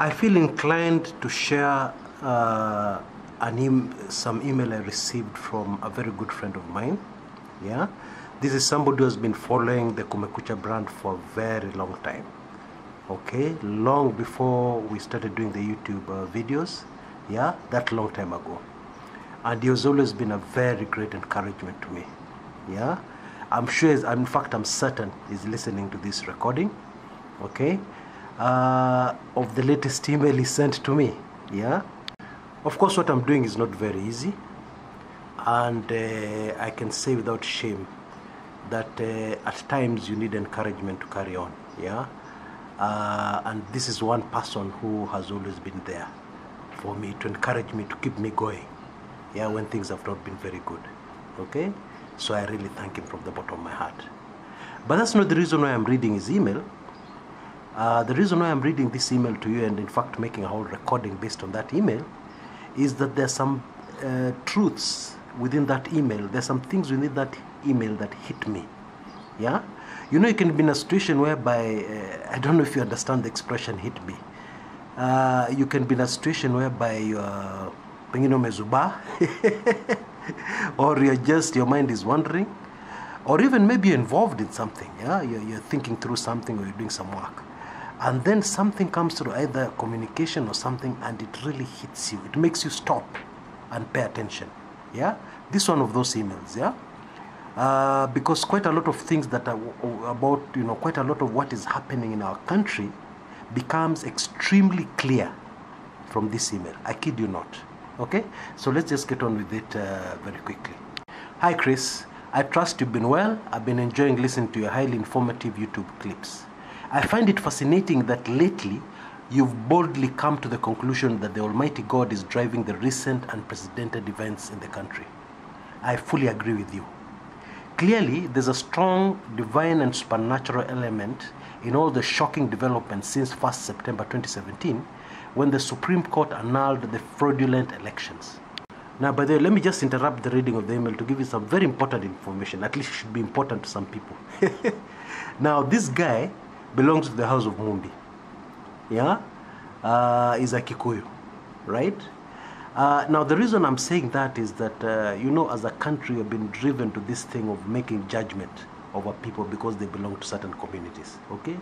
I feel inclined to share some email I received from a very good friend of mine. Yeah, this is somebody who has been following the Kumekucha brand for a very long time. Okay, long before we started doing the YouTube videos. Yeah, that long time ago. And he has always been a very great encouragement to me. Yeah, I'm sure, in fact, I'm certain he's listening to this recording. Okay, of the latest email he sent to me. Yeah, of course, what I'm doing is not very easy, and I can say without shame that at times you need encouragement to carry on. Yeah, and this is one person who has always been there for me to encourage me, to keep me going. Yeah, when things have not been very good. Okay, so I really thank him from the bottom of my heart. But that's not the reason why I'm reading his email. The reason why I'm reading this email to you, and in fact making a whole recording based on that email, is that there's some truths within that email. There's some things within that email that hit me. Yeah, you know, you can be in a situation whereby I don't know if you understand the expression "hit me." You can be in a situation whereby you are pengine umezuba or you're just, your mind is wandering, or even maybe you're involved in something. Yeah, you're thinking through something, or you're doing some work. And then something comes through, either communication or something, and it really hits you. It makes you stop and pay attention. Yeah, this one of those emails. Yeah, because quite a lot of things that are about, you know, quite a lot of what is happening in our country becomes extremely clear from this email. I kid you not. Okay, so let's just get on with it very quickly. Hi Chris, I trust you've been well. I've been enjoying listening to your highly informative YouTube clips. I find it fascinating that lately you've boldly come to the conclusion that the Almighty God is driving the recent unprecedented events in the country. I fully agree with you. Clearly, there's a strong divine and supernatural element in all the shocking developments since 1st September 2017, when the Supreme Court annulled the fraudulent elections. Now, by the way, let me just interrupt the reading of the email to give you some very important information. At least it should be important to some people. Now, this guy belongs to the house of Mumbi. Yeah, is a Kikuyu, right? Now, the reason I'm saying that is that, you know, as a country, we've been driven to this thing of making judgment over people because they belong to certain communities, okay?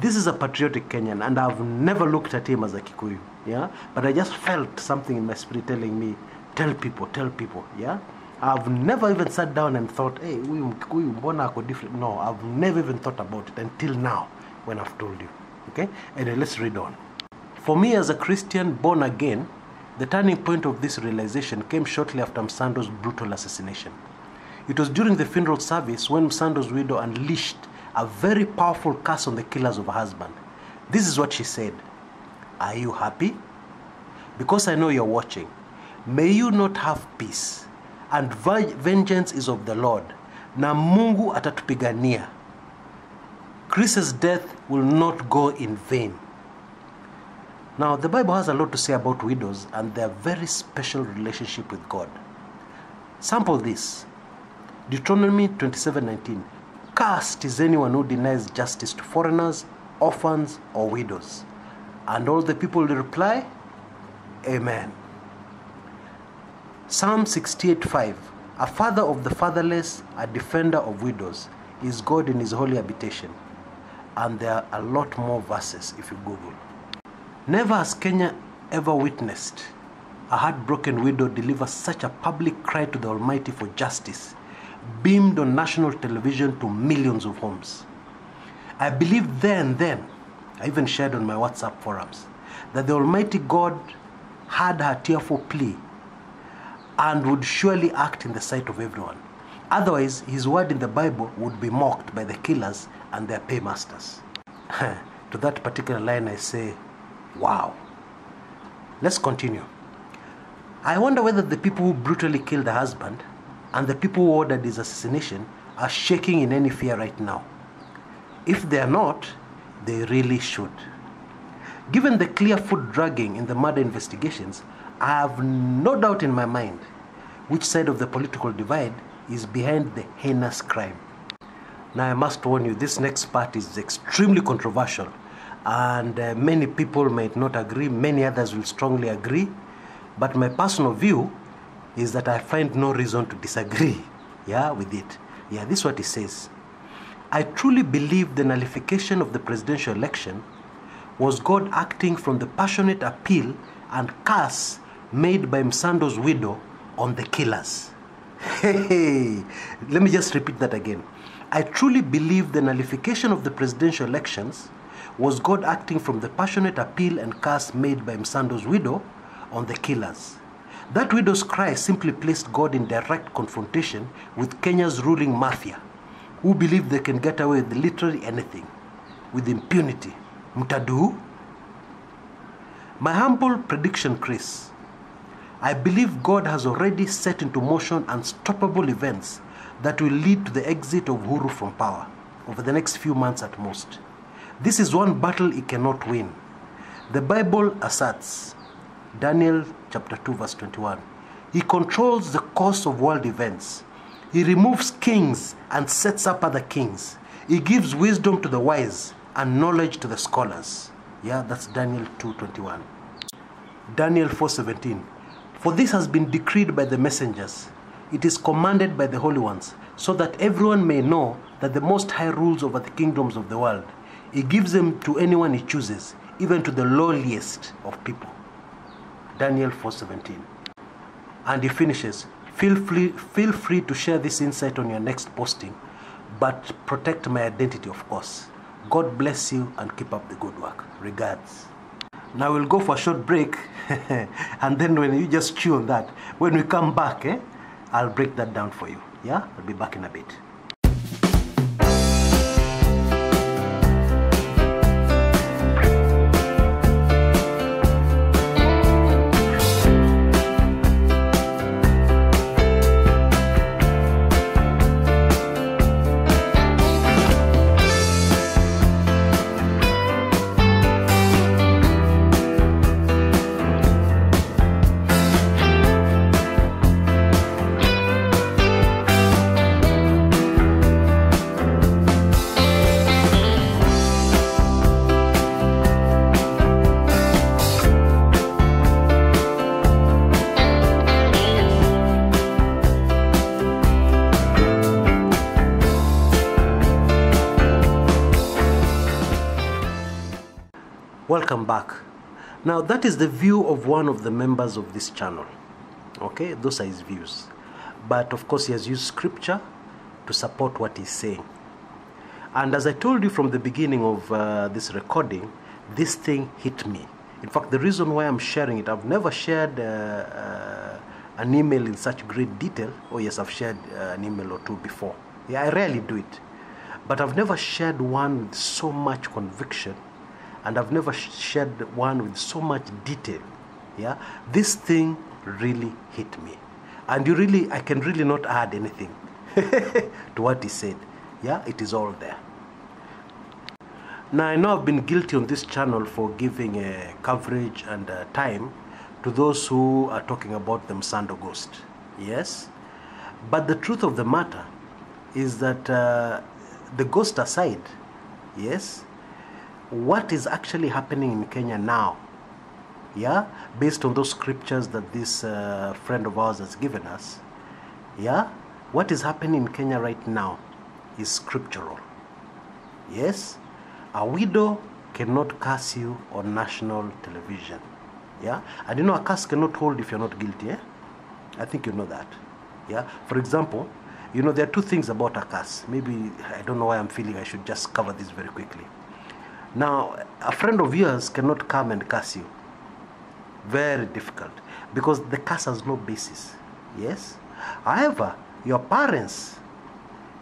This is a patriotic Kenyan, and I've never looked at him as a Kikuyu, yeah? But I just felt something in my spirit telling me, tell people, yeah? I've never even sat down and thought, hey, we Mkikuyu, mbona ako different? No, I've never even thought about it until now when I've told you. Okay, anyway, let's read on. For me as a Christian born again, the turning point of this realization came shortly after Msando's brutal assassination. It was during the funeral service when Msando's widow unleashed a very powerful curse on the killers of her husband. This is what she said. Are you happy? Because I know you're watching. May you not have peace. And vengeance is of the Lord. Na Mungu atatupigania. Chris's death will not go in vain. Now, the Bible has a lot to say about widows and their very special relationship with God. Sample this. Deuteronomy 27:19. Cursed is anyone who denies justice to foreigners, orphans, or widows. And all the people will reply, Amen. Psalm 68:5. A father of the fatherless, a defender of widows, is God in his holy habitation. And there are a lot more verses if you Google. Never has Kenya ever witnessed a heartbroken widow deliver such a public cry to the Almighty for justice, beamed on national television to millions of homes. I believe there and then, I even shared on my WhatsApp forums, that the Almighty God heard her tearful plea and would surely act in the sight of everyone. Otherwise, his word in the Bible would be mocked by the killers and their paymasters. To that particular line, I say, wow. Let's continue. I wonder whether the people who brutally killed her husband and the people who ordered his assassination are shaking in any fear right now. If they are not, they really should. Given the clear foot dragging in the murder investigations, I have no doubt in my mind which side of the political divide is behind the heinous crime. Now I must warn you, this next part is extremely controversial and many people might not agree, many others will strongly agree, but my personal view is that I find no reason to disagree, with it. This is what it says. I truly believe the nullification of the presidential election was God acting from the passionate appeal and curse made by Msando's widow on the killers. Hey, let me just repeat that again. I truly believe the nullification of the presidential elections was God acting from the passionate appeal and curse made by Msando's widow on the killers. That widow's cry simply placed God in direct confrontation with Kenya's ruling mafia, who believe they can get away with literally anything, with impunity. Mtadu? My humble prediction, Chris, I believe God has already set into motion unstoppable events that will lead to the exit of Uhuru from power over the next few months at most. This is one battle he cannot win. The Bible asserts, Daniel chapter 2 verse 21, he controls the course of world events. He removes kings and sets up other kings. He gives wisdom to the wise and knowledge to the scholars. That's Daniel 2:21. Daniel 4:17. For this has been decreed by the messengers. It is commanded by the holy ones, so that everyone may know that the Most High rules over the kingdoms of the world. He gives them to anyone he chooses, even to the lowliest of people. Daniel 4:17. And he finishes, feel free to share this insight on your next posting, but protect my identity, of course. God bless you and keep up the good work. Regards. Now we'll go for a short break and then when you just chew on that, when we come back, I'll break that down for you. I'll be back in a bit. Welcome back. Now that is the view of one of the members of this channel. Okay, those are his views. But of course he has used scripture to support what he's saying. And as I told you from the beginning of this recording, this thing hit me. In fact, the reason why I'm sharing it, I've never shared an email in such great detail. Oh yes, I've shared an email or two before. I rarely do it. But I've never shared one with so much conviction. And I've never shared one with so much detail. This thing really hit me. And I can really not add anything to what he said. It is all there. Now, I know I've been guilty on this channel for giving coverage and time to those who are talking about the Msando ghost. Yes. But the truth of the matter is that the ghost aside, yes, what is actually happening in Kenya now, based on those scriptures that this friend of ours has given us, what is happening in Kenya right now is scriptural. Yes, a widow cannot curse you on national television, and a curse cannot hold if you're not guilty, I think you know that, for example, there are two things about a curse. Maybe, I don't know why I'm feeling I should just cover this very quickly. Now, a friend of yours cannot come and curse you. Very difficult. Because the curse has no basis. Yes? However, your parents,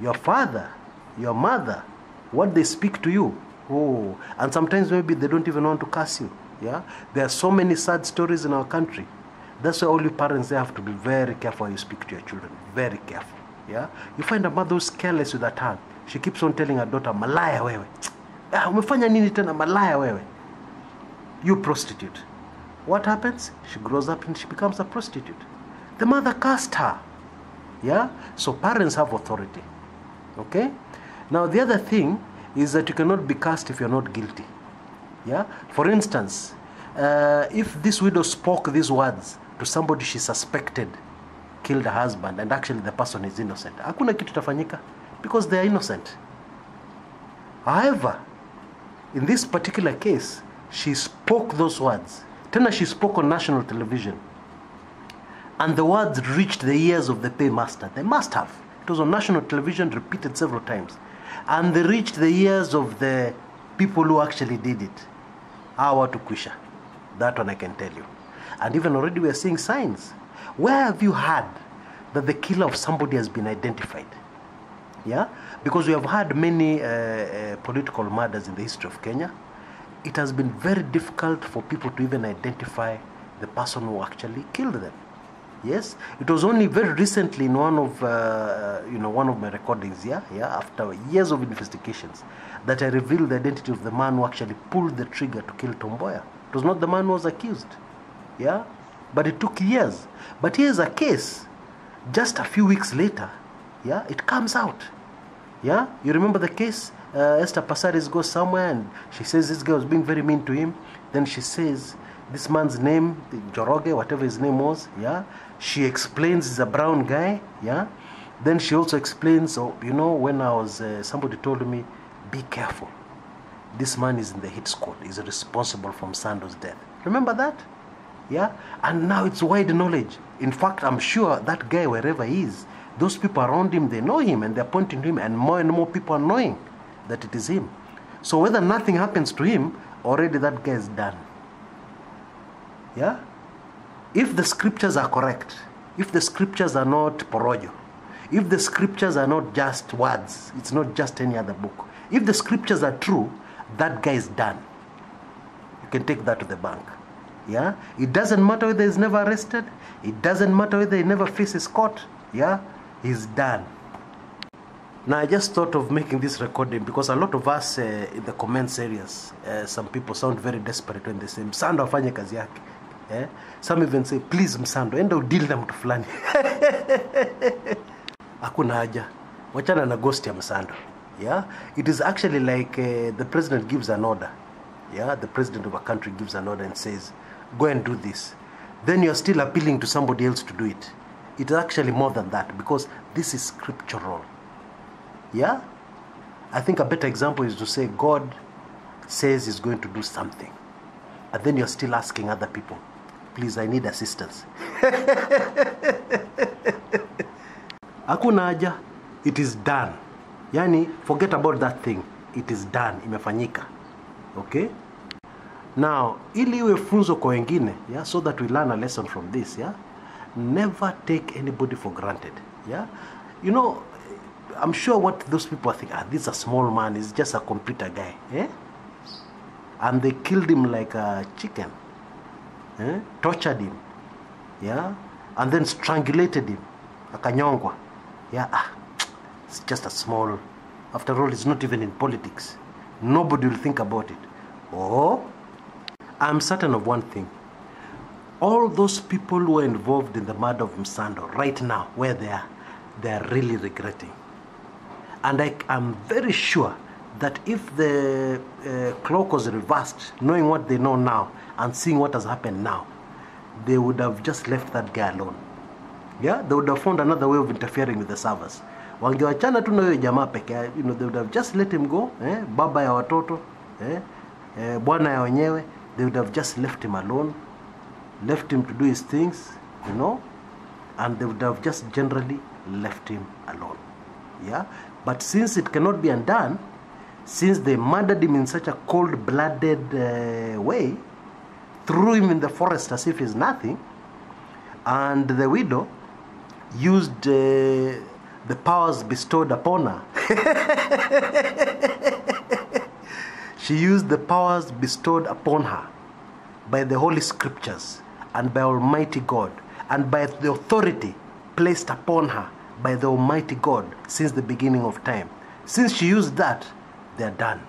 your father, your mother, what they speak to you. Oh, and sometimes maybe they don't even want to curse you. There are so many sad stories in our country. That's why all your parents, they have to be very careful how you speak to your children. Very careful. You find a mother who's careless with her tongue. She keeps on telling her daughter, "Malaya wewe. Umefanya nini tena malaya wewe?" You prostitute. What happens? She grows up and she becomes a prostitute. The mother cursed her. So parents have authority. Okay? Now the other thing is that you cannot be cursed if you're not guilty. Yeah. For instance, if this widow spoke these words to somebody she suspected killed her husband, and actually the person is innocent, hakuna kitu tafanyika because they are innocent. However, in this particular case, she spoke those words. Tena she spoke on national television. And the words reached the ears of the paymaster. They must have. It was on national television, repeated several times. And they reached the ears of the people who actually did it. Hawatukwisha. That one I can tell you. And even already we are seeing signs. Where have you heard that the killer of somebody has been identified? Yeah? Because we have had many political murders in the history of Kenya. It has been very difficult for people to even identify the person who actually killed them. Yes, it was only very recently in one of one of my recordings here, after years of investigations, that I revealed the identity of the man who actually pulled the trigger to kill Tomboya. It was not the man who was accused, yeah, but it took years. But here's a case, just a few weeks later, yeah, it comes out, yeah. You remember the case? Esther Passaris goes somewhere and she says this guy was being very mean to him. Then she says this man's name, Joroge, whatever his name was, yeah. She explains he's a brown guy, yeah. Then she also explains, oh, you know, when I was, somebody told me, be careful. This man is in the hit squad. He's responsible for Msando's death. Remember that? Yeah. And now it's wide knowledge. In fact, I'm sure that guy, wherever he is, those people around him, they know him and they're pointing to him, and more people are knowing that it is him. So whether nothing happens to him, already that guy is done. Yeah? If the scriptures are correct, if the scriptures are not porojo, if the scriptures are not just words, it's not just any other book. If the scriptures are true, that guy is done. You can take that to the bank. Yeah? It doesn't matter whether he's never arrested. It doesn't matter whether he never faces court. Yeah? He's done. Now, I just thought of making this recording because a lot of us in the comments areas, some people sound very desperate when they say, Msando afanye kazi yake. Eh? Some even say, please Msando, enda udili na mtu fulani. Hakuna haja. Wachana na ghost ya Msando. Yeah? It is actually like the president gives an order. Yeah? The president of a country gives an order and says, go and do this. Then you're still appealing to somebody else to do it. It is actually more than that because this is scriptural. Yeah? I think a better example is to say God says he's going to do something. And then you're still asking other people, please, I need assistance. Hakuna haja, it is done. Yani, forget about that thing. It is done. Imefanyika. Okay? Now, ili iwe funzo kwa wengine, yeah, so that we learn a lesson from this, yeah? Never take anybody for granted. Yeah? You know, I'm sure what those people think, this is a small man, he's just a computer guy. Eh? And they killed him like a chicken. Eh? Tortured him. Yeah? And then strangulated him. Akanyongwa. Yeah? It's just a small... After all, it's not even in politics. Nobody will think about it. Oh? I'm certain of one thing. All those people who are involved in the murder of Msando, right now, where they are really regretting. And I am very sure that if the clock was reversed, knowing what they know now and seeing what has happened now, they would have just left that guy alone. Yeah, they would have found another way of interfering with the service. Wangewachana tu na yule jamaa pekee, you know, they would have just let him go. Eh? Baba ya watoto, bwana ya wenyewe, they would have just left him alone, left him to do his things, you know, and they would have just generally left him alone. Yeah. But since it cannot be undone, since they murdered him in such a cold-blooded way, threw him in the forest as if he's nothing, and the widow used the powers bestowed upon her. She used the powers bestowed upon her by the Holy Scriptures and by Almighty God and by the authority placed upon her by the Almighty God since the beginning of time. Since she used that, they are done.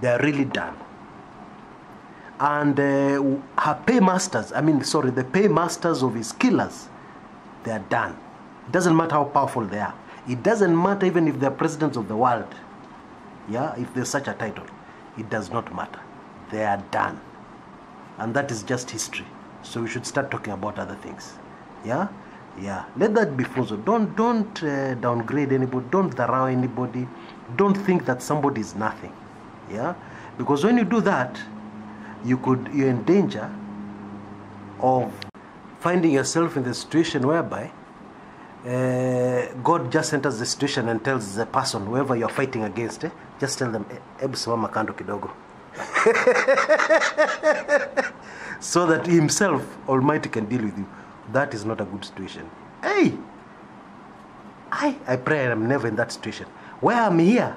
They are really done. And her paymasters, the paymasters of his killers, they are done. It doesn't matter how powerful they are. It doesn't matter even if they are presidents of the world. Yeah, if there's such a title. It does not matter. they are done. And that is just history. So we should start talking about other things. Yeah? Yeah. Let that be full. Don't downgrade anybody. Don't allow anybody. Don't think that somebody is nothing. Yeah? Because when you do that, you're in danger of finding yourself in the situation whereby God just enters the situation and tells the person, whoever you're fighting against, just tell them, ebu simama kando kidogo. So that himself, Almighty, can deal with you. That is not a good situation. Hey! I pray I'm never in that situation. Where I'm here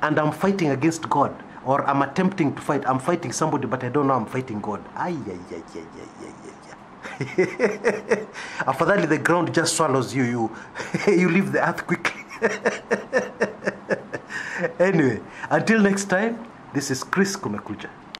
and I'm fighting against God, or I'm attempting to fight, I'm fighting somebody, but I don't know I'm fighting God. After that, the ground just swallows you. You leave the earth quickly. Anyway, until next time, this is Chris Kumekucha.